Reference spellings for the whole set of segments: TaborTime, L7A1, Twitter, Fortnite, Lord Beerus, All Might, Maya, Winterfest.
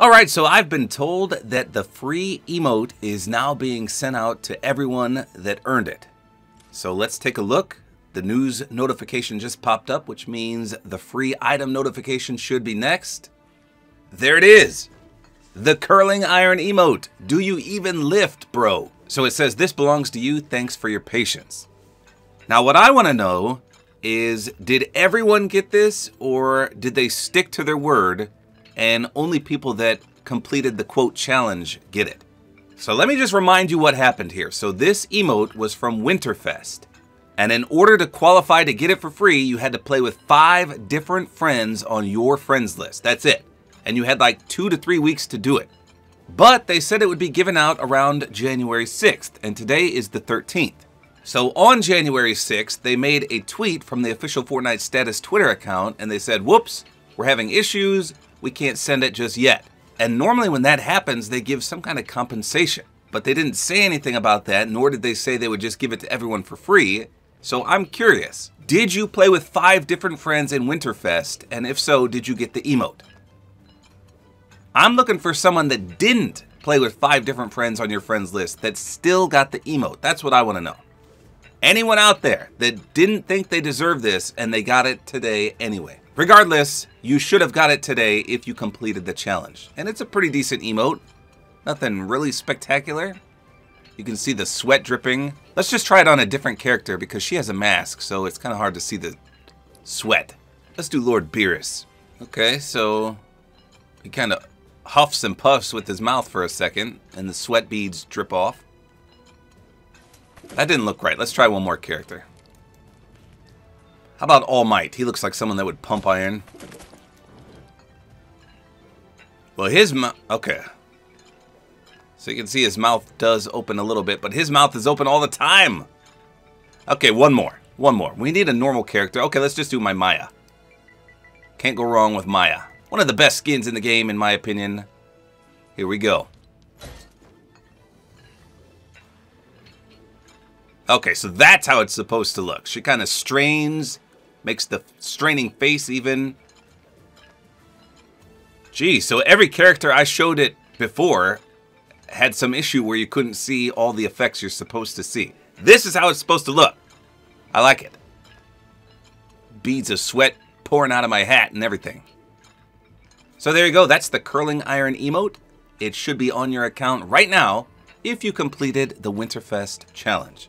Alright, so I've been told that the free emote is now being sent out to everyone that earned it. So let's take a look. The news notification just popped up, which means the free item notification should be next. There it is! The curling iron emote. Do you even lift, bro? So it says, this belongs to you, thanks for your patience. Now what I want to know is, did everyone get this, or did they stick to their word and only people that completed the quote challenge get it? So let me just remind you what happened here. So this emote was from Winterfest, and in order to qualify to get it for free, you had to play with 5 different friends on your friends list. That's it. And you had like 2 to 3 weeks to do it. But they said it would be given out around January 6th, and today is the 13th. So on January 6th, they made a tweet from the official Fortnite status Twitter account, and they said, whoops, we're having issues, we can't send it just yet. And normally when that happens, they give some kind of compensation. But they didn't say anything about that, nor did they say they would just give it to everyone for free. So I'm curious, did you play with 5 different friends in Winterfest? And if so, did you get the emote? I'm looking for someone that didn't play with 5 different friends on your friends list that still got the emote. That's what I want to know. Anyone out there that didn't think they deserved this and they got it today anyway. Regardless, you should have got it today if you completed the challenge. And it's a pretty decent emote. Nothing really spectacular. You can see the sweat dripping. Let's just try it on a different character because she has a mask, so it's kind of hard to see the sweat. Let's do Lord Beerus. Okay, so he kind of huffs and puffs with his mouth for a second, and the sweat beads drip off. That didn't look right. Let's try one more character. How about All Might? He looks like someone that would pump iron. Well, his mouth... okay. So you can see his mouth does open a little bit, but his mouth is open all the time. Okay, one more. One more. We need a normal character. Okay, let's just do my Maya. Can't go wrong with Maya. One of the best skins in the game, in my opinion. Here we go. Okay, so that's how it's supposed to look. She kind of strains, makes the straining face even. Gee, so every character I showed it before had some issue where you couldn't see all the effects you're supposed to see. This is how it's supposed to look. I like it. Beads of sweat pouring out of my hat and everything. So there you go, that's the curling iron emote. It should be on your account right now if you completed the Winterfest challenge.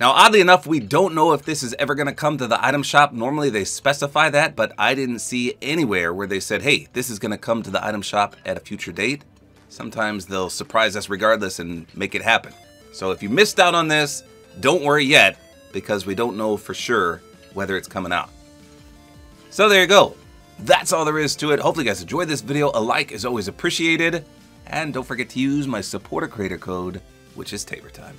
Now, oddly enough, we don't know if this is ever gonna come to the item shop. Normally they specify that, but I didn't see anywhere where they said, hey, this is gonna come to the item shop at a future date. Sometimes they'll surprise us regardless and make it happen. So if you missed out on this, don't worry yet, because we don't know for sure whether it's coming out. So there you go. That's all there is to it. Hopefully you guys enjoyed this video. A like is always appreciated. And don't forget to use my supporter creator code, which is TaborTime.